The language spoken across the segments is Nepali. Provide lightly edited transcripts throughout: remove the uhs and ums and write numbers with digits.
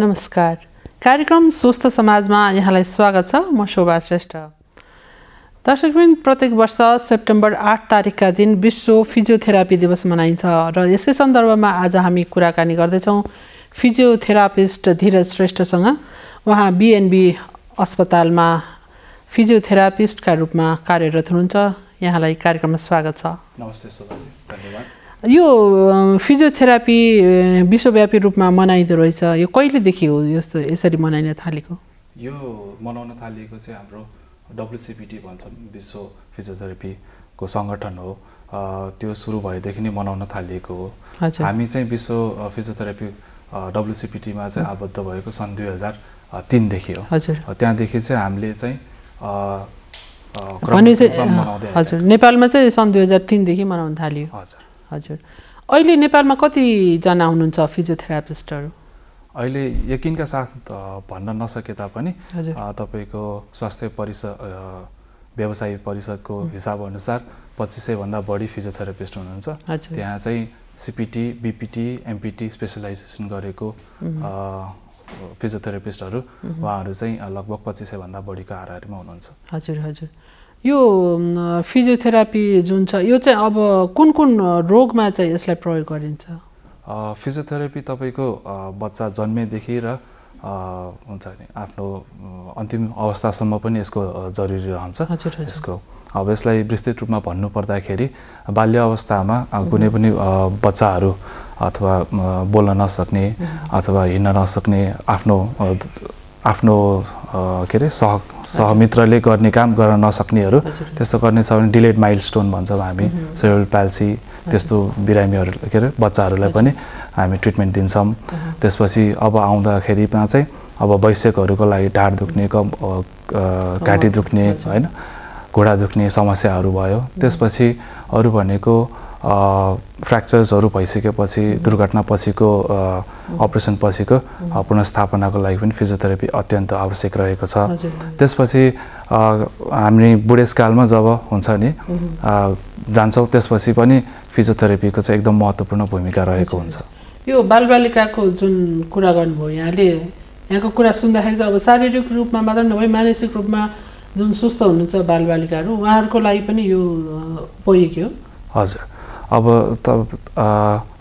नमस्कार कार्यक्रम स्वस्थ समाजमा यहाँलाई स्वागत छ म शोभा श्रेष्ठ दर्शकवृन्द प्रत्येक वर्ष सेप्टेम्बर 8 तारिखका दिन विश्व फिजियोथेरापी दिवस मनाइन्छ र यसै सन्दर्भमा आज हामी कुराकानी गर्दै छौं फिजियोथेरापिस्ट धीरज श्रेष्ठसँग उहाँ बीएनबी अस्पतालमा फिजियोथेरापिस्ट का रूपमा कार्यरत हुनुहुन्छ यहाँलाई कार्यक्रममा स्वागत छ नमस्ते शोभाजी धन्यवाद यो फिजियोथेरापी विश्वव्यापी रूपमा मनाइदै रहेछ यो कहिले देखि हो यस्तो यसरी मनाइन थालेको यो मनाउन थालेको चाहिँ हाम्रो WCPT भन्छ विश्व फिजियोथेरापी को संगठन हो त्यो सुरु भएदेखि नै मनाउन थालेको हो हामी चाहिँ विश्व फिजियोथेरापी WCPT मा चाहिँ आबद्ध भएको सन् 2003 देखि हो त्यहाँ देखि चाहिँ हामीले चाहिँ हजुर नेपालमा चाहिँ सन् 2003 देखि मनाउन थालियो हजुर हजुर अहिले नेपालमा कति जना हुनुहुन्छ फिजियोथेरापिस्टहरु अहिले यकिनका साथ भन्न नसके तापनि तपाईको स्वास्थ्य परिषद व्यवसायी परिषदको हिसाब अनुसार 2500 भन्दा बढी फिजियोथेरापिस्ट हुनुहुन्छ त्यहाँ चाहिँ सीपीटी बीपीटी एमपीटी स्पेशलाइजेसन गरेको फिजियोथेरापिस्टहरु उहाँहरु चाहिँ लगभग 2500 भन्दा बढीको हारहरुमा हुनुहुन्छ हजुर हजुर यो फिजियोथेरापी जुन छ यो चाहिँ अब कुन कुन रोगमा चाहिँ यसलाई प्रयोग गरिन्छ फिजियोथेरापी तपाईको बच्चा जन्मेदेखि र हुन्छ नि आफ्नो अन्तिम अवस्थासम्म पनि यसको जरुरी रहन्छ यसको अब यसलाई विस्तृत रूपमा भन्नु पर्दाखेरि बाल्य अवस्थामा कुनै पनि बच्चाहरु अथवा बोल्न नसक्ने अथवा हिँड्न नसक्ने आफ्नो के रे सहमित्रले गर्ने काम गर्न नसक्नेहरु त्यस्तो गर्ने छ भने डिलेड माइलस्टोन भन्छौं हामी सेरेब्रल प्याल्सी त्यस्तो बिरामीहरु के रे बच्चाहरुलाई पनि हामी ट्रिटमेन्ट दिन्छौं त्यसपछि अब आउँदाखेरि मा चाहिँ अब वयस्कहरुको लागि ढाड दुख्ने घाँटी दुख्ने हैन घुँडा दुख्ने समस्याहरु भयो त्यसपछि अरु भनेको फ्र्याक्चर्सहरु भइसकेपछि दुर्घटना पछिको अपरेसन पछिको पुनर्स्थापनाको लागि पनि फिजियोथेरापी अत्यन्त आवश्यक रहेको छ त्यसपछि हामी बुढेसकालमा जब हुन्छ नि जान्छौं त्यसपछि पनि फिजियोथेरापीको चाहिँ एकदम महत्त्वपूर्ण भूमिका रहेको हुन्छ यो बालबालिकाको जुन कुरा गर्नुभयो यहाँले यहाँको कुरा सुन्दाखेरि चाहिँ अब शारीरिक रूपमा मात्र नभई मानसिक रूपमा जुन सुस्त हुनुहुन्छ बालबालिकाहरू उहाँहरूको लागि पनि यो उपयोगी हो हजुर अब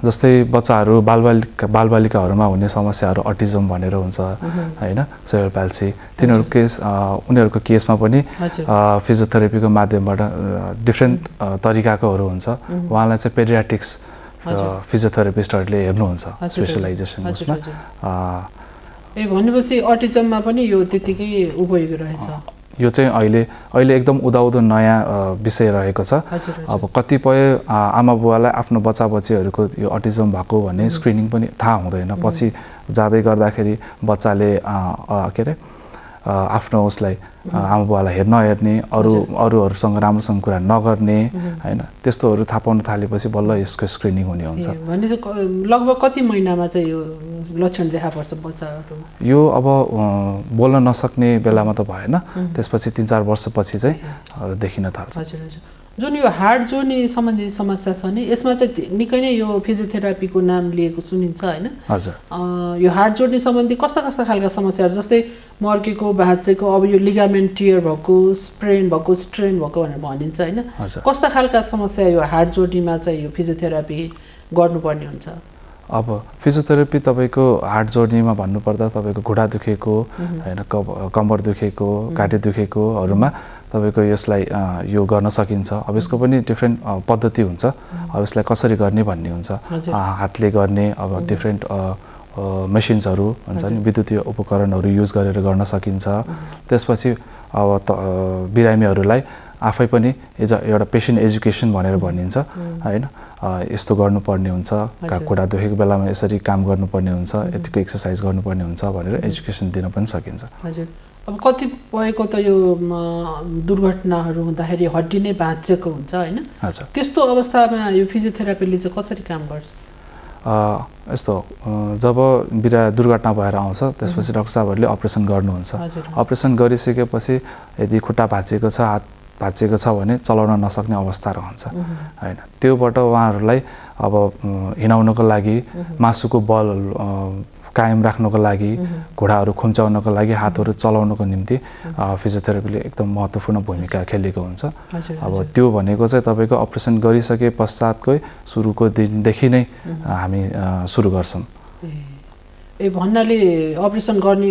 जस्तै बच्चाहरु बालबालिकाहरुमा हुने समस्याहरु अटिज्म भनेर हुन्छ हैन सेरेब्रल प्याल्सी तिनीहरुको केस उनीहरुको केसमा पनि फिजियोथेरापीको माध्यमबाट डिफरेन्ट तरिकाकोहरु हुन्छ उहाँलाई चाहिँ पेडियाट्रिक्स फिजियोथेरापिस्टहरुले हेर्नुहुन्छ स्पेशलाइजेसन उसमा ए भनेपछि अटिज्ममा पनि यो त्यतिकै उपयोगी रहेछ यो चाहिँ अहिले एकदम उदाउदो नयाँ विषय रहेको छ अब कतिपय आमाबुवालाई आफ्नो बच्चाबच्चीहरुको यो अटिज्म भएको भन्ने स्क्रिनिङ पनि थाहा हुँदैन पछि जादै गर्दाखेरि बच्चाले के रे आफ्नो उसलाई आमाबुवालाई हेर्न हेर्ने अरूहरुसँग राम्रोसँग कुरा नगर्ने हैन त्यस्तोहरु थाहा पाउन थालेपछि बल्ल यसको स्क्रिनिङ हुने हुन्छ भनेपछि लगभग कति महिनामा चाहिँ यो लक्षण देखा पर्छ बच्चाहरुमा यो अब बोल्न नसक्ने बेलामा त भएन त्यसपछि 3-4 वर्षपछि चाहिँ देखिन थाल्छ हजुर हजुर जुन यो हार्ट जोर्नी सम्बन्धी समस्या छ नि यसमा चाहिँ निकै नै यो फिजियोथेरापीको नाम लिएको सुनिन्छ हैन हजुर यो हार्ट जोर्नी सम्बन्धी कस्ता कस्ता खालका समस्याहरु जस्तै मर्केको भाँच्चेको अब यो लिगामेन्ट टियर भएको स्प्रेन भएको स्ट्रेन भएको भनेर भनिन्छ हैन कस्ता खालका समस्या यो हार्ट जोर्नीमा चाहिँ यो फिजियोथेरापी गर्नुपर्ने हुन्छ अब फिजियोथेरापी तपाईको हार्ट जोर्नीमा भन्नु पर्दा तपाईको घुँडा दुखेको हैन कम्बर दुखेको घाँटी दुखेको हरुमा तपाईको यसलाई यो गर्न सकिन्छ अब यसको पनि डिफरेन्ट पद्धति हुन्छ अब यसलाई कसरी गर्ने भन्ने हुन्छ हातले गर्ने अब डिफरेन्ट मेसिन्सहरु हुन्छ नि विद्युतीय उपकरणहरु युज गरेर गर्न सकिन्छ त्यसपछि अब बिरामीहरुलाई आफै पनि एउटा पेशेन्ट एजुकेसन भनेर भनिन्छ हैन यस्तो गर्नुपर्ने हुन्छ घुँडा दुखेको बेलामा यसरी काम गर्नुपर्ने हुन्छ यतिको एक्सरसाइज गर्नुपर्ने हुन्छ भनेर एजुकेसन दिन पनि सकिन्छ हजुर अब कतिपयको त यो दुर्घटनाहरु हुँदाखेरि हड्डी नै भाँचिएको हुन्छ हैन त्यस्तो अवस्थामा यो फिजियोथेरापीले चाहिँ कसरी काम गर्छ यस्तो जब बिरा दुर्घटना भएर आउँछ त्यसपछि डाक्टर साहबहरुले अपरेसन गर्नुहुन्छ अपरेसन गरिसकेपछि यदि खुट्टा भाँचिएको छ हात भाँचिएको छ भने चलाउन नसक्ने अवस्था रहन्छ हैन त्योबाट उहाँहरुलाई अब हिनाउनको लागि मासुको बल कायम राख्नको लागि घुडाहरु खुम्चाउनको लागि हातहरु चलाउनको निम्ति फिजियोथेरापीले एकदम महत्त्वपूर्ण भूमिका खेलेको हुन्छ अब त्यो भनेको चाहिँ तपाईको अपरेसन गरिसके पश्चातकै सुरुको दिनदेखि नै हामी सुरु गर्छौं ए भन्नाले अपरेसन गर्ने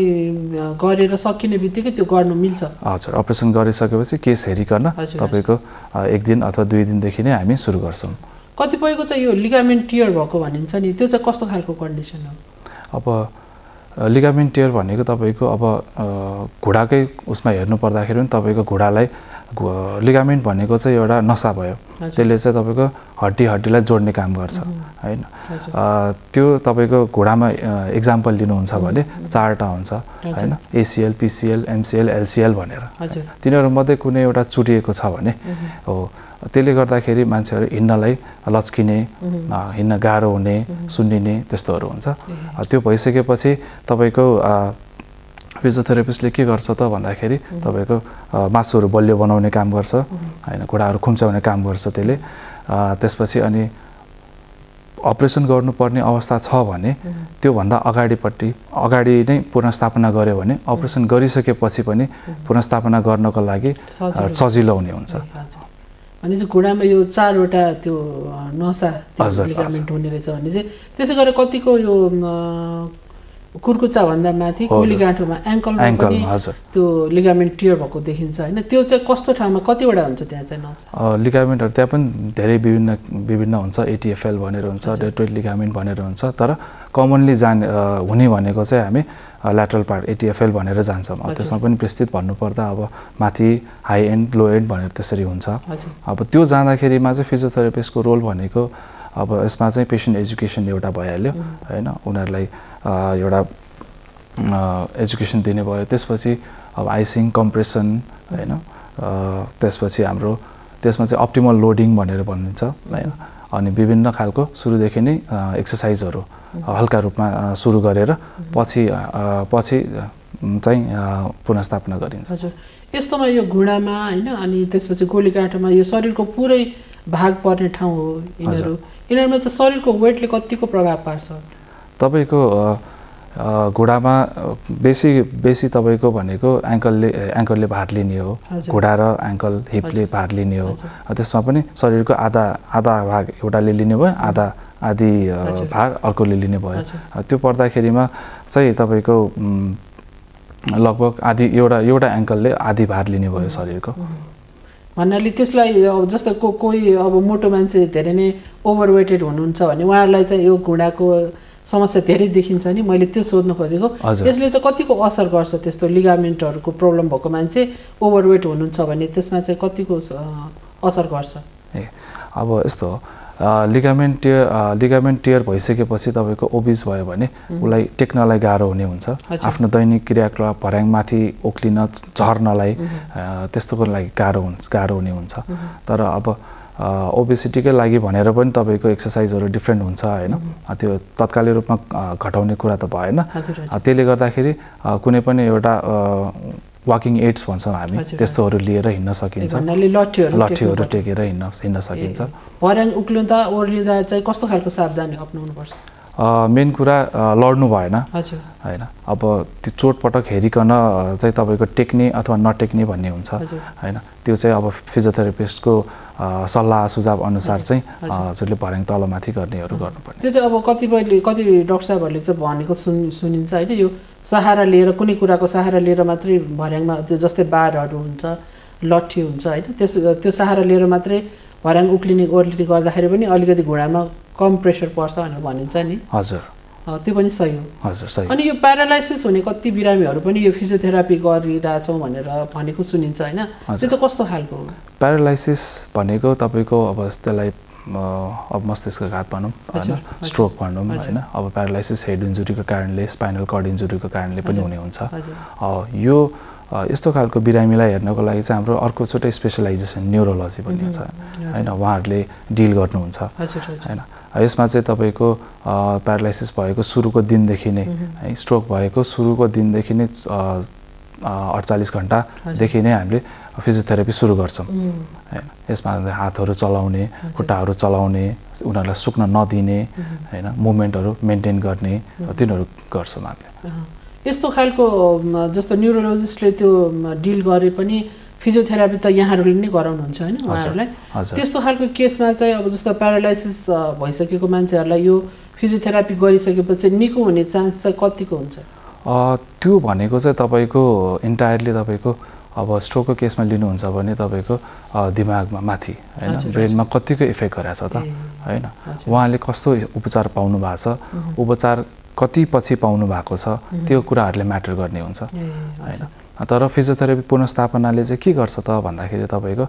गरेर सकिने बित्तिकै त्यो गर्न मिल्छ हजुर अपरेसन गरिसकेपछि केस हेरिकन तपाईको एक दिन अथवा दुई दिन देखि नै हामी सुरु गर्छौं कतिपयको चाहिँ यो लिगामेन्ट टियर भएको भनिन्छ नि त्यो चाहिँ कस्तो खालको कन्डिसन हो अब लिगामेन्ट टियर भनेको तपाईको अब घुडाकै उसमा हेर्नु पर्दाखेरि पनि तपाईको घुडालाई लिगामेन्ट भनेको चाहिँ एउटा नसा भयो त्यसले चाहिँ तपाईको हड्डी हड्डीलाई जोड्ने काम गर्छ हैन त्यो तपाईको घुडामा एक्जाम्पल लिनु हुन्छ भने चारटा हुन्छ हैन ACL PCL MCL LCL भनेर तिनीहरु मध्ये कुनै एउटा चुटिएको छ भने हो त्यसले गर्दाखेरि मान्छेहरु हिन्नलाई लचकिने हिन्न गाह्रो हुने सुन्निने त्यस्तोहरु हुन्छ त्यो भइसकेपछि तपाईको फिजियोथेरापिस्टले के गर्छ त भन्दाखेरि तपाईको मासुहरु बलियो बनाउने काम गर्छ हैन घुडाहरु खुम्चाउने काम गर्छ त्यसले त्यसपछि अनि अपरेसन गर्नुपर्ने अवस्था छ भने त्यो भन्दा अगाडि नै पुनर्स्थापना गर्यो भने अपरेसन गरिसकेपछि पनि पुनर्स्थापना गर्नको लागि सजिलो हुने हुन्छ अनि चाहिँ घुडामा यो चारवटा त्यो नसा लिगामेन्ट हुने रहेछ भने चाहिँ त्यसै गरे कतिको यो कुर्कुचा भन्दा माथि कोलीगाँठोमा एंकलमा पनि त्यो लिगामेन्ट टियर भएको देखिन्छ हैन त्यो चाहिँ कस्तो ठाउँमा कति वटा हुन्छ त्यहाँ चाहिँ नछ लिगामेन्टहरु त्यहाँ पनि धेरै विभिन्न हुन्छ एटीएफएल भनेर हुन्छ डेटोइड लिगामेन्ट भनेर हुन्छ तर कमनली जान हुने भनेको चाहिँ हामी ल्याटरल पार्ट एटीएफएल भनेर जान्छौं त्यसमा पनि विस्तृत भन्नु पर्दा अब माथि हाई एन्ड लो एन्ड भनेर त्यसरी हुन्छ अब त्यो जाँदाखेरिमा चाहिँ फिजियोथेरापिस्टको रोल भनेको अब यसमा चाहिँ पेशेन्ट एजुकेसन एउटा भइहाल्यो हैन उनीहरुलाई एउटा एजुकेसन दिने भयो त्यसपछि अब आइसिंग कम्प्रेसन हैन त्यसपछि हाम्रो त्यसमा चाहिँ अप्टिमल लोडिङ भनेर भनिन्छ हैन अनि विभिन्न खालको सुरुदेखि नै एक्सरसाइजहरु हल्का रूपमा सुरु गरेर पछि चाहिँ पुनर्स्थापना गरिन्छ हजुर यस्तोमा यो घुडामा हैन अनि त्यसपछि गोलीकाठमा यो शरीरको पुरै भाग पर्ने ठाउँ हो यिनीहरु यिनीहरुमा चाहिँ शरीरको वेटले कतिको प्रभाव पार्छ तपाईको घुडामा बेसी तपाईको भनेको एंकलले भार लिने हो घुडा र एंकल हिपले भार लिने हो त्यसमा पनि शरीरको आधा भाग एउटाले लिने भयो आधी भार अर्कोले लिने भयो त्यो पर्दाखेरिमा चाहिँ तपाईको लगभग आधी एउटा एंकलले आधी भार लिने भयो शरीरको भन्नाले त्यसलाई अब जस्तो कोही अब मोटो मान्छे धेरै नै ओभरवेटेड हुनुहुन्छ भने उहाँहरुलाई चाहिँ यो घुडाको समस्या धेरै देखिन्छ नि मैले त्यो सोध्न खोजेको यसले चाहिँ कतिको असर गर्छ त्यस्तो लिगामेन्टहरुको प्रब्लम भएको मान्छे ओभरवेट हुनुहुन्छ भने त्यसमा चाहिँ कतिको असर गर्छ अब यस्तो लिगामेन्ट टियर भइसकेपछि तपाईको ओबिज भयो भने उलाई टेक्नलाई गाह्रो हुने हुन्छ आफ्नो दैनिक क्रियाकलाप भर्याङमाथि ओक्लिन झर्नलाई त्यस्तोको लागि गाह्रो हुने हुन्छ तर अब ओबेसिटीकै लागि भनेर पनि तपाईको एक्सरसाइजहरु डिफरेन्ट हुन्छ हैन त्यो तत्कालीन रूपमा घटाउने कुरा त भएन त्यसले गर्दाखेरि कुनै पनि एउटा वाकिङ एड्स भन्छौं हामी त्यस्तोहरु लिएर हिन्न सकिन्छ भन्नाले लट्ठीहरु टेकेर हिन्न सकिन्छ भर्याङ उक्लिँदा ओर्लिँदा चाहिँ कस्तो खालको सावधानी अपनाउनु पर्छ मेन कुरा लड्नु भएन हैन अब त्यो चोटपटक हेरिकन चाहिँ तपाईको टेक्नी अथवा नटेक्नी भन्ने हुन्छ हैन त्यो चाहिँ अब फिजियोथेरापिस्टको सल्लाह सुझाव अनुसार चाहिँ हजुरले भर्याङ तलमाथि गर्नेहरु गर्नुपर्छ त्यो चाहिँ अब कति डाक्टर साहबहरुले चाहिँ भनेको सुनिन्छ हैन यो सहारा लिएर कुनै कुराको सहारा लिएर मात्रै भर्याङमा त्यो जस्तै बारहरु हुन्छ लट्ठी हुन्छ हैन त्यो सहारा लिएर मात्रै भर्याङ उक्लिने ओर्लिने गर्दाखेरि पनि अलिकति घुडामा कम प्रेशर पर्छ भनेर भनिन्छ नि हजुर त्यो पनि सही हो हजुर सही अनि यो प्यारालाइसिस हुने कति बिरामीहरु पनि यो फिजियोथेरापी गरिराछौं भनेर भनेको सुनिन्छ हैन त्यो चाहिँ कस्तो खालको हो प्यारालाइसिस भनेको तपाईको अब त्यसलाई अब मस्तिष्कघात भनौं हैन स्ट्रोक भनौं हैन अब प्यारालाइसिस हेड इन्जुरीको कारणले स्पाइनल कर्ड इन्जुरीको कारणले पनि हुने हुन्छ यो यस्तो खालको बिरामीलाई हेर्नको लागि चाहिँ हाम्रो अर्को छुट्टै स्पेशलाइजेसन न्यूरोलोजी भन्ने हुन्छ हैन उहाँहरुले डिल गर्नुहुन्छ हैन यसमा चाहिँ तपाईको प्यारालाइसिस भएको सुरुको दिनदेखि नै है स्ट्रोक भएको सुरुको दिनदेखि नै 48 घण्टा देखि नै हामीले फिजियोथेरापी सुरु गर्छौं हैन यसमा हातहरु चलाउने खुट्टाहरु चलाउने उनीहरुलाई सुक्न नदिने हैन मुभमेन्टहरु मेन्टेन गर्ने तिनीहरु गर्छौं हामीले यस्तो खालको जस्तो न्यूरोलोजिस्टले त्यो डिल गरे पनि फिजियोथेरापी त यहाँहरुले नै गराउनुहुन्छ हैन उहाँहरुलाई त्यस्तो खालको केसमा चाहिँ अब जस्तो प्यारालाइसिस भइसकेको मान्छेहरुलाई यो फिजियोथेरापी गरिसकेपछि निको हुने चान्स चाहिँ कतिको हुन्छ त्यो भनेको चाहिँ तपाईको इन्टायरली तपाईको अब स्ट्रोकको केसमा लिनु हुन्छ भने तपाईको दिमागमा माथि हैन ब्रेनमा कतिको इफेक्ट गरेछ त हैन उहाँले कस्तो उपचार पाउनु भएको छ उपचार कति पछि पाउनु भएको छ त्यो कुराहरुले म्याटर गर्ने हुन्छ हैन तर फिजियोथेरापी पुनर्स्थापनाले चाहिँ के गर्छ त भन्दाखेरि तपाईको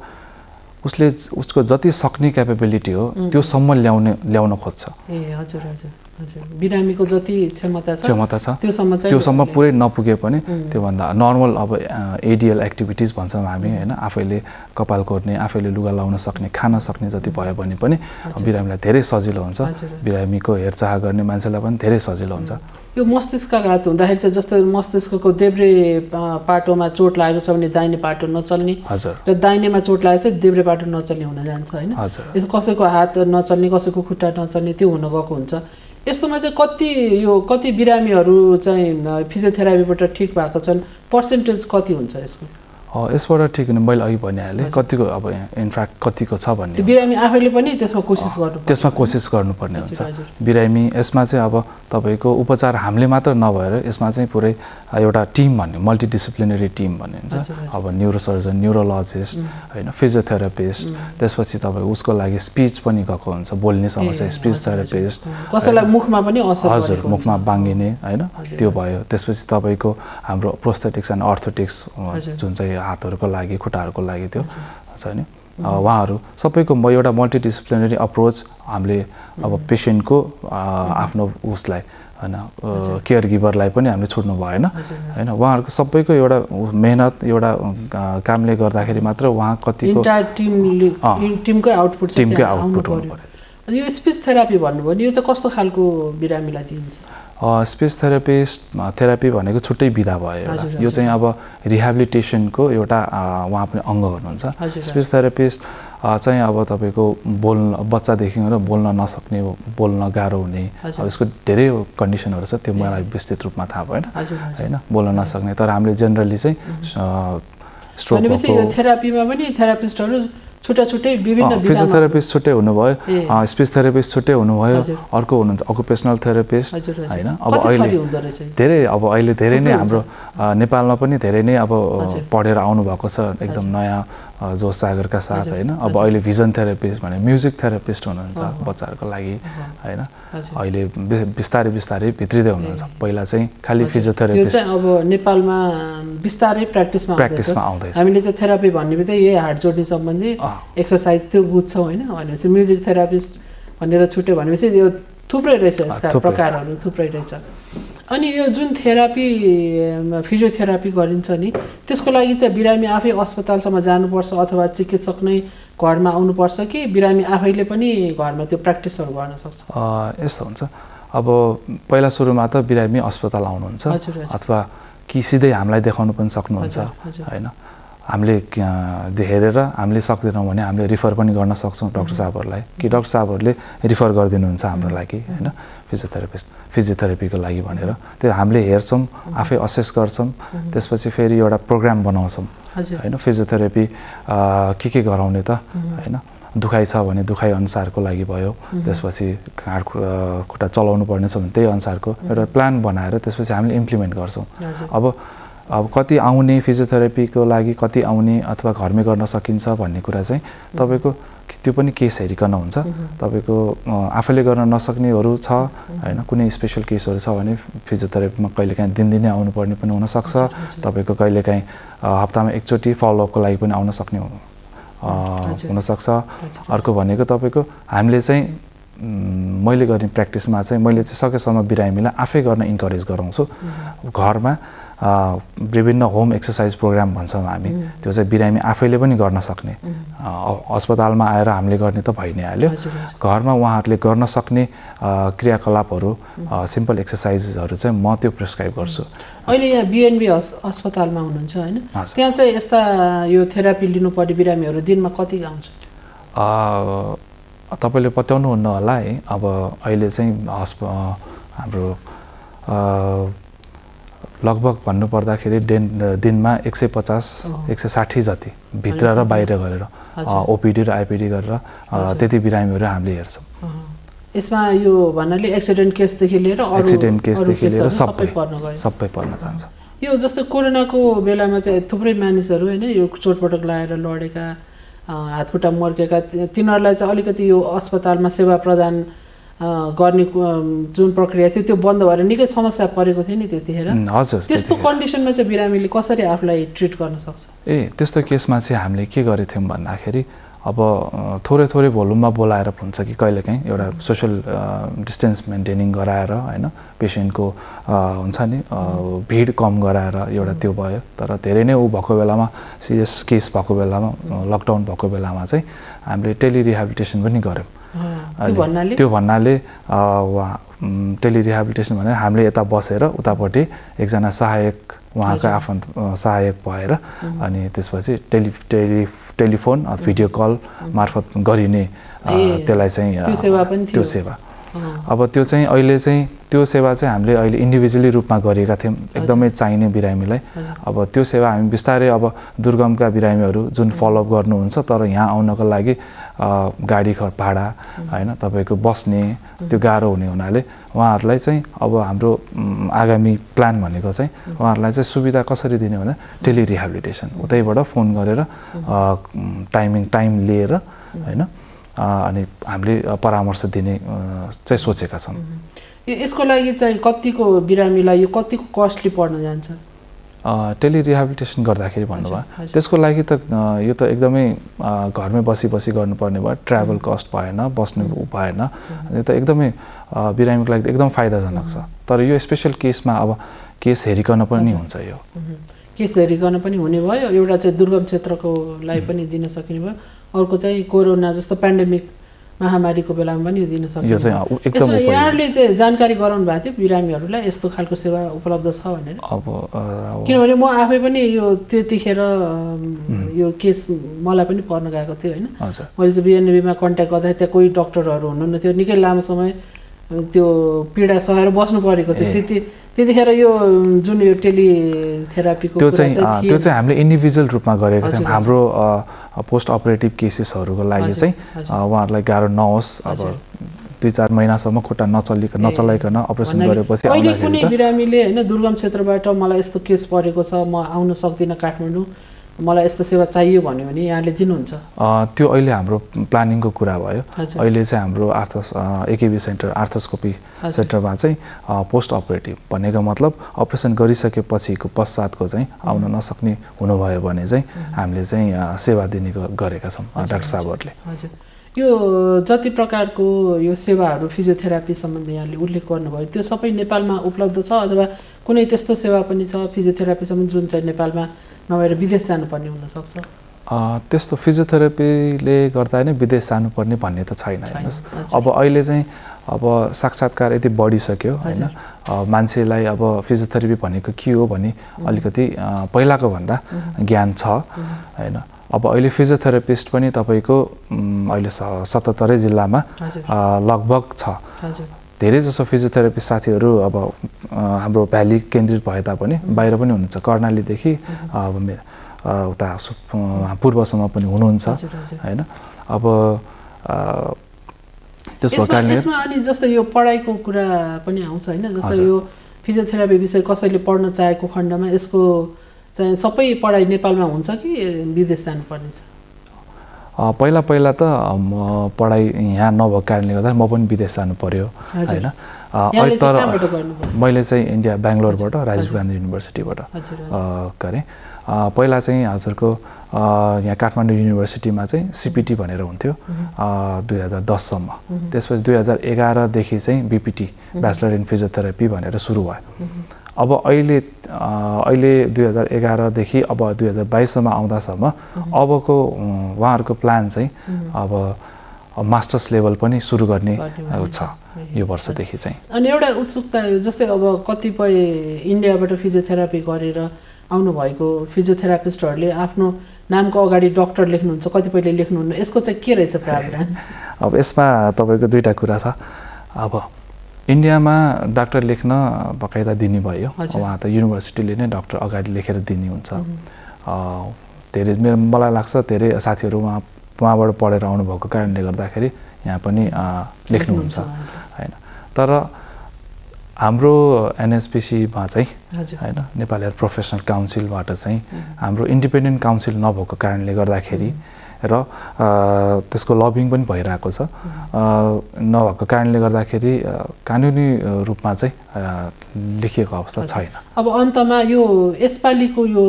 उसले उसको जति सक्ने क्यापेबिलिटी हो त्यो सम्म ल्याउन खोज्छ ए हजुर हजुर बिरामीको जति क्षमता छ त्यो सम्म पुरै नपुगे पनि त्यो भन्दा नर्मल अब एडीएल एक्टिभिटीज भन्छौं हामी हैन आफैले कपाल कोर्ने आफैले लुगा लाउन सक्ने खान सक्ने जति भयो भने पनि बिरामीलाई धेरै सजिलो हुन्छ बिरामीको हेरचाह गर्ने मान्छेलाई पनि धेरै सजिलो हुन्छ यो मस्तिष्कघात हुँदाखेरि चाहिँ जस्तो मस्तिष्कको देब्रे पाटोमा चोट लागेको छ भने दाहिने पाटो नचल्ने र दाहिनेमा चोट लागेको छ देब्रे पाटो नचल्ने हुन जान्छ हैन यस कसैको हात नचल्ने कसैको खुट्टा नचल्ने त्यो हुन गएको हुन्छ यस्तोमा चाहिँ कति बिरामीहरु चाहिँ फिजियोथेरापीबाट ठीक भएको छन् पर्सेन्टेज कति हुन्छ यसको यसबाट ठीक हुने मैले अघि भनिहाले कतिको अब इनफ्याक्ट कतिको छ भन्ने बिरामी आफैले पनि त्यसमा कोशिश गर्नुपर्ने हुन्छ बिरामी यसमा चाहिँ अब तपाईको उपचार हामीले मात्र नभएर यसमा चाहिँ पुरै एउटा टिम भन्ने मल्टिडिसिप्लिनरी टिम भन्ने हुन्छ अब न्यूरोसर्जन न्यूरोलोजिस्ट हैन फिजियोथेरापिस्ट त्यसपछि तपाईको उसको लागि स्पीच पनि गएको हुन्छ बोल्ने समस्या स्पीच थेरापिस्ट कसैलाई मुखमा पनि असर हजुर मुखमा बाङ्गिने हैन त्यो भयो त्यसपछि तपाईको हाम्रो प्रोस्थेटिक्स एन्ड अर्थोटिक्स जुन चाहिँ हातहरुको लागि खुट्टाहरुको लागि त्यो छ नि उहाँहरु सबैको म एउटा मल्टिडिसिप्लिनरी अप्रोच हामीले अब पेशेन्टको आफ्नो उसलाई हैन केयर गिभरलाई पनि हामीले छोड्नु भएन हैन उहाँहरुको सबैको एउटा मेहनत एउटा कामले गर्दाखेरि मात्र उहाँ कतिको इन्टायर टिमको आउटपुट हुनु पर्यो यो स्पीच थेरापी भन्नु भने यो चाहिँ कस्तो खालको बिरामीलाई दिन्छ स्पीच थेरापी भनेको छुट्टै विधा भयो यो चाहिँ अब रिहेबिलिटेसनको एउटा उहाँ पनि अंग हुनुहुन्छ स्पीच थेरापिस्ट चाहिँ अब तपाईको बोल्न बच्चादेखि र बोल्न नसक्ने बोल्न गाह्रो हुने अब यसको धेरै कन्डिसनहरु छ त्यो मलाई विस्तृत रूपमा थाहा भएन हैन बोल्न नसक्ने तर हामीले जनरली चाहिँ स्ट्रोकको थेरापीमा पनि थेरापिस्टहरु छुट्टा छुट्टै विभिन्न विधामा फिजियोथेरापिस्ट छुट्टै हुनु भयो स्पीच थेरापिस्ट छुट्टै हुनु भयो अर्को हुनुहुन्छ अकुपेशनल थेरापिस्ट हैन अब अहिले धेरै नै हाम्रो नेपालमा पनि धेरै नै अब पढेर आउनु भएको छ एकदम नयाँ जोश सागरका साथ हैन अब अहिले भिजन थेरापिस्ट भने म्युजिक थेरापिस्ट हुनुहुन्छ बच्चाहरुको लागि हैन अहिले बिस्तारै बिस्तारै भित्रिदै हुनुहुन्छ पहिला चाहिँ खाली फिजियोथेरापिस्ट अब नेपालमा बिस्तारै प्र्याक्टिसमा आउँदै छ हामीले चाहिँ थेरापी भन्नेबित्तिकै यही हाड जोड्ने सम्बन्धी एक्सरसाइज त्यो बुझ्छौ हैन भनेपछि म्युजिक थेरापिस्ट भनेर छुट्यो भनेपछि यो थुप्रै रहेछ यसका प्रकारहरु थुप्रै रहेछ अनि यो जुन थेरापी फिजियोथेरापी गरिन्छ नि त्यसको लागि चाहिँ बिरामी आफै अस्पतालसम्म जानुपर्छ अथवा चिकित्सक नै घरमा आउनुपर्छ कि बिरामी आफैले पनि घरमा त्यो प्र्याक्टिसहरु गर्न सक्छ यस्तो हुन्छ अब पहिला सुरुमा त बिरामी अस्पताल आउनुहुन्छ अथवा कि सिधै हामीलाई देखाउन पनि सक्नुहुन्छ हैन हामीले हेरेर हामीले सक्दैनौं भने हामीले रिफर पनि गर्न सक्छौं डाक्टर साहबहरुलाई कि डाक्टर साहबहरुले रिफर गर्दिनुहुन्छ हाम्रो लागि हैन फिजियोथेरापिस्ट फिजियोथेरापीको लागि भनेर त्यो हामीले हेर्छौं आफै असेस गर्छौं त्यसपछि फेरि एउटा प्रोग्राम बनाउँछौं हैन फिजियोथेरापी के गराउने त हैन दुखाइ छ भने दुखाइ अनुसारको लागि भयो त्यसपछि ढाड खुट्टा चलाउनु पर्ने छ भने त्यही अनुसारको एउटा प्लान बनाएर त्यसपछि हामीले इम्प्लिमेन्ट गर्छौं अब कति आउने फिजियोथेरापीको लागि कति आउने अथवा घरमै गर्न सकिन्छ भन्ने कुरा चाहिँ तपाईको त्यो पनि केस हेरिकन हुन्छ तपाईको आफैले गर्न नसक्नेहरु छ हैन कुनै स्पेशल केसहरु छ भने फिजियोथेरापीमा कहिलेकाहीँ दिनदिनै आउनु पर्ने पनि हुन सक्छ तपाईको कहिलेकाहीँ हप्तामा एकचोटी फलोअपको लागि पनि आउन सक्ने हुन सक्छ अर्को भनेको तपाईको हामीले चाहिँ मैले गर्ने प्र्याक्टिसमा चाहिँ मैले चाहिँ सकेसम्म बिरामीलाई आफै गर्न इन्करेज गराउँछु घरमा विभिन्न होम एक्सरसाइज प्रोग्राम भन्छौं हामी त्यो चाहिँ बिरामी आफैले पनि गर्न सक्ने अस्पतालमा आएर हामीले गर्ने त भइ नै हाल्यो घरमा उहाँहरूले गर्न सक्ने क्रियाकलापहरु सिम्पल एक्सरसाइजहरु चाहिँ म त्यो प्रिस्क्राइब गर्छु अहिले यहाँ बीएनबी अस्पतालमा हुनुहुन्छ हैन त्यहाँ चाहिँ यस्ता यो थेरापी लिनु पर्ने बिरामीहरु दिनमा कति आउँछ तपाईले पत्याउनु हुन्न होला है अब अहिले चाहिँ हाम्रो लगभग भन्नु पर्दाखेरि दिनमा 150 160 जति भित्र र बाहिर गरेर ओपीडी र आईपीडी गरेर त्यति बिरामीहरु हामीले हेर्छौं यसमा यो भन्नाले एक्सिडेन्ट केस देखि लिएर अरु एक्सिडेन्ट केस देखि लिएर सबै पर्न जान्छ यो जस्तो कोरोनाको बेलामा चाहिँ थुप्रै मानिसहरु हैन यो चोटपटक लागेर लडेका हातखुट्टा मर्केका तिनीहरुलाई चाहिँ अलिकति यो अस्पतालमा सेवा प्रदान गर्ने जुन प्रक्रिया थियो त्यो बन्द भएर निकै समस्या परेको थियो नि त्यतिखेर हजुर त्यस्तो कन्डिसनमा चाहिँ बिरामीले कसरी आफुलाई ट्रिट गर्न सक्छ ए त्यस्तो केसमा चाहिँ हामीले के गरेथ्यौं भन्दाखेरि अब थोरै थोरै भोल्युममा बोलाएर हुन्छ कि कहिलेकाहीँ एउटा सोशल डिस्टेन्स मेन्टेनिङ गराएर हैन पेशेन्टको हुन्छ नि भीड कम गराएर एउटा त्यो भयो तर धेरै नै उ भएको बेलामा सिरियस केस भएको बेलामा लकडाउन भएको बेलामा चाहिँ हामीले टेली रिहabilitation पनि गर्यौं त्यो भन्नाले टेली रिहabilitation भने हामीले यता बसेर उतापटि एकजना सहायक उहाँको आफन्त सहायक भएर अनि त्यसपछि टेलिफोन अथवा भिडियो कल मार्फत गरिने त्यसलाई चाहिँ त्यो सेवा अब त्यो चाहिँ अहिले चाहिँ त्यो सेवा चाहिँ हामीले अहिले इन्डिभिजुअली रुपमा गरेका थियौं एकदमै चाहिने बिरामीलाई अब त्यो सेवा हामी बिस्तारै अब दुर्गमका बिरामीहरु जुन फलो अप गर्नुहुन्छ तर यहाँ आउनको लागि गाडी खर्च भाडा हैन तपाईको बस्ने त्यो गाह्रो हुने हुनाले उहाँहरुलाई चाहिँ अब हाम्रो आगामी प्लान भनेको चाहिँ उहाँहरुलाई चाहिँ सुविधा कसरी दिने भने टेली रिहabilitation उतैबाट फोन गरेर टाइम लिएर हैन अनि हामीले परामर्श दिने चाहिँ सोचेका छौं यसको लागि चाहिँ कतिको बिरामीलाई यो कतिको कस्टली पर्न जान्छ टेली रिहabilitation गर्दाखेरि भन्नुभयो त्यसको लागि त यो त एकदमै घरमै बसी गर्नुपर्ने भयो ट्राभल कस्ट भएन बस्ने भएन यो त एकदमै बिरामीको लागि एकदम फाइदाजनक छ तर यो स्पेशल केसमा अब केस हेरिकन पनि हुन्छ यो केस हेरिकन पनि हुने भयो एउटा चाहिँ दुर्गम क्षेत्रको लागि पनि दिन सकिने भयो अर्को चाहिँ कोरोना जस्तो प्यान्डेमिक महामारीको बेलामा पनि यो दिन सक्छ यो चाहिँ एकदम यहाँले चाहिँ जानकारी गराउनु भएको थियो बिरामीहरुलाई यस्तो खालको सेवा उपलब्ध छ भनेर अब किनभने म आफै पनि यो त्यतिखेर यो केस मलाई पनि पर्न गएको थियो हैन मैले चाहिँ बीएनबी मा कन्ट्याक्ट गर्दा त्यहाँ कोही डाक्टरहरु हुनुहुन्न थियो निकै लामो समय त्यो पीडा सहेर बस्नु परेको थियो त्यतिखेर यो जुन यो टेली थेरापीको त्यो चाहिँ हामीले इन्डिभिजुअल रूपमा गरेका थियौं हाम्रो पोस्ट अपरेटिभ केसेसहरुको लागि चाहिँ उहाँहरुलाई गाह्रो नहोस् अब 2-4 महिनासम्म खुट्टा नचलाइकन अपरेसन गरेपछि अहिले कुनै बिरामीले हैन दुर्गम क्षेत्रबाट मलाई यस्तो केस परेको छ म आउन सक्दिन काठमाडौँ मलाई यस्तो सेवा चाहियो भन्यो भने यहाँले दिनुहुन्छ त्यो अहिले हाम्रो प्लानिङको कुरा भयो अहिले चाहिँ हाम्रो आर्थोस एकेबी सेन्टर आर्थोस्कोपी सेन्टरमा चाहिँ पोस्ट अपरेटिभ भनेको मतलब अपरेसन गरिसकेपछिको पश्चातको चाहिँ आउन नसक्ने हुनुभयो भने चाहिँ हामीले चाहिँ सेवा दिने गरेका छौं डाक्टर साहबहरुले हजुर यो जति प्रकारको यो सेवाहरु फिजियोथेरापी सम्बन्धी यहाँले उल्लेख गर्नुभयो त्यो सबै नेपालमा उपलब्ध छ अथवा कुनै त्यस्तो सेवा पनि छ फिजियोथेरापी सम्बन्धी जुन चाहिँ नेपालमा नभएर विदेश जानुपर्ने हुन सक्छ त्यस्तो फिजियोथेरापीले गर्दा नै विदेश जानुपर्ने भन्ने त छैन हैन अब अहिले चाहिँ अब साक्षात्कार यति बढिसक्यो हैन मान्छेलाई अब फिजियोथेरापी भनेको के हो भनी अलिकति पहिलाको भन्दा ज्ञान छ हैन अब अहिले फिजियोथेरापिस्ट पनि तपाईको अहिले 77 जिल्लामा लगभग छ धेरै जसो फिजियोथेरापी साथीहरु अब हाम्रो भ्याली केन्द्रित भए तापनि बाहिर पनि हुनुहुन्छ कर्णाली देखि उता पूर्वसम्म पनि हुनुहुन्छ हैन अब त्यसको कारणले यसमा अनि जस्तो यो पढाइको कुरा पनि आउँछ हैन जस्तो यो फिजियोथेरापी विषय कसैले पढ्न चाहेको खण्डमा यसको चाहिँ सबै पढाइ नेपालमा हुन्छ कि विदेश जानुपर्ने छ पहिला त म पढाइ यहाँ नभएको कारणले गर्दा म पनि विदेश जानु पर्यो हैन तर मैले चाहिँ इन्डिया बेंगलोरबाट राजीव गान्धी युनिभर्सिटीबाट गरे पहिला चाहिँ हजुरको यहाँ काठमाडौँ युनिभर्सिटीमा चाहिँ सीपीटी भनेर हुन्थ्यो 2010 सम्म त्यसपछि 2011 देखि चाहिँ बीपीटी ब्याचलर इन फिजियोथेरापी भनेर सुरु भयो अब अहिले अहिले 2011 देखि अब 2022 सम्म आउँदा सम्म अबको उहाँहरुको प्लान चाहिँ अब मास्टर्स लेभल पनि सुरु गर्ने छ यो वर्ष देखि चाहिँ अनि एउटा उत्सुकता जस्तै अब कतिपय इन्डियाबाट फिजियोथेरापी गरेर आउनु भएको फिजियोथेरापिस्टहरुले आफ्नो नामको अगाडि डाक्टर लेख्नुहुन्छ कतिपयले लेख्नुहुन्न यसको चाहिँ के रहेछ प्रावधान अब यसमा तपाईको दुईटा कुरा छ अब इन्डियामा डाक्टर लेख्न बकायदा दिने भयो वहाँ त युनिभर्सिटीले नै डाक्टर अगाडि लेखेर दिने हुन्छ धेरै मलाई लाग्छ धेरै साथीहरु वहाँबाट पढेर आउनु भएको कारणले गर्दाखेरि यहाँ पनि लेख्नु हुन्छ हैन तर हाम्रो एनएसपीसी मा चाहिँ हैन नेपाल हेल्थ प्रोफेसनल काउन्सिल बाट चाहिँ हाम्रो इन्डिपेन्डेन्ट काउन्सिल नभएको कारणले गर्दाखेरि र त्यसको लबिङ पनि भइरहेको छ नभएको कारणले गर्दाखेरि कानुनी रूपमा चाहिँ लेखिएको अवस्था छैन अब अन्तमा यो यसपालिको यो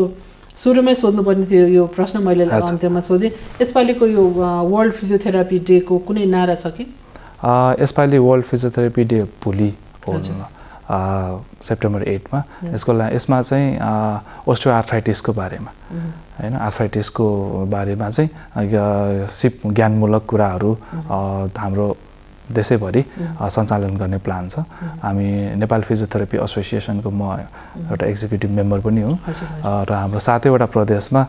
सुरुमै सोध्नुपर्ने थियो यो प्रश्न मैले अन्त्यमा सोधे यसपालिको यो वर्ल्ड फिजियोथेरापी डे को कुनै नारा छ कि यसपालि वर्ल्ड फिजियोथेरापी डे भोलि हुन्छ सेप्टेम्बर 8 मा यसमा चाहिँ ओस्टियोआर्थ्राइटिस को बारेमा हैन आर्थ्राइटिस को बारेमा चाहिँ ज्ञानमूलक कुराहरु हाम्रो देशैभरि सञ्चालन गर्ने प्लान छ हामी नेपाल फिजियोथेरापी एसोसिएशन को म एउटा एक्जिक्युटिभ मेम्बर पनि हुँ र हाम्रो 7 वटा प्रदेशमा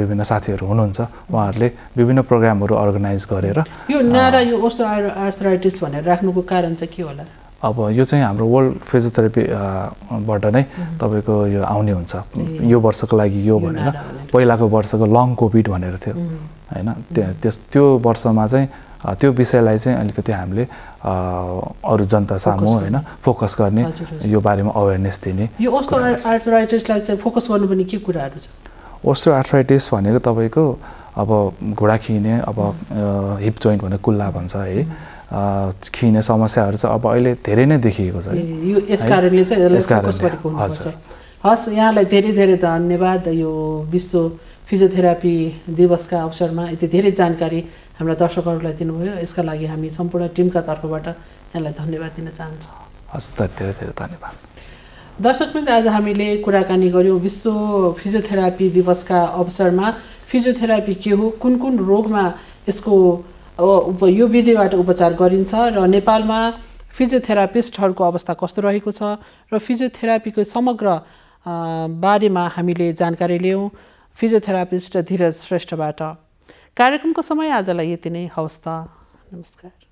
विभिन्न साथीहरु हुनुहुन्छ उहाँहरुले विभिन्न प्रोग्रामहरु अर्गनाइज गरेर यो नारा यो ओस्टियोआर्थ्राइटिस भनेर राख्नुको कारण चाहिँ के होला अब यो चाहिँ हाम्रो वर्ल्ड फिजियोथेरापी बाट नै तपाईको यो आउने हुन्छ यो वर्षको लागि यो भनेर पहिलाको वर्षको लङ कोभिड भनेर थियो हैन त्यो वर्षमा चाहिँ त्यो विषयलाई चाहिँ अलिकति हामीले अरु जनता सामु हैन फोकस गर्ने यो बारेमा अवेयरनेस दिने यो ओस्टियोआर्थ्राइटिसलाई चाहिँ फोकस गर्नु पनि के कुराहरु छ ओस्टियोआर्थ्राइटिस भनेको तपाईको अब घुँडा खिने अब हिप जोइन्ट भने कुल्ला भन्छ है खिने समस्याहरु छ अब अहिले धेरै नै देखिएको छ यो यस कारणले चाहिँ यसलाई फोकस गरेको हुनुपर्छ हस यहाँलाई धेरै धेरै धन्यवाद यो विश्व फिजियोथेरापी दिवसका अवसरमा यति धेरै जानकारी हाम्रा दर्शकहरुलाई दिनुभयो यसका लागि हामी सम्पूर्ण टिमका तर्फबाट यहाँलाई धन्यवाद दिन चाहन्छु हस् धेरै धेरै धन्यवाद दर्शकवृन्द आज हामीले कुराकानी गर्यौं विश्व फिजियोथेरापी दिवसका अवसरमा फिजियोथेरापी के हो कुन कुन रोगमा यसको यो विधिबाट उपचार गरिन्छ र नेपालमा फिजियोथेरापिस्टहरुको अवस्था कस्तो रहेको छ र फिजियोथेरापीको समग्र बारेमा हामीले जानकारी लियौं फिजियोथेरापिस्ट धीरज श्रेष्ठबाट कार्यक्रमको समय आजलाई यति नै हवस् त नमस्कार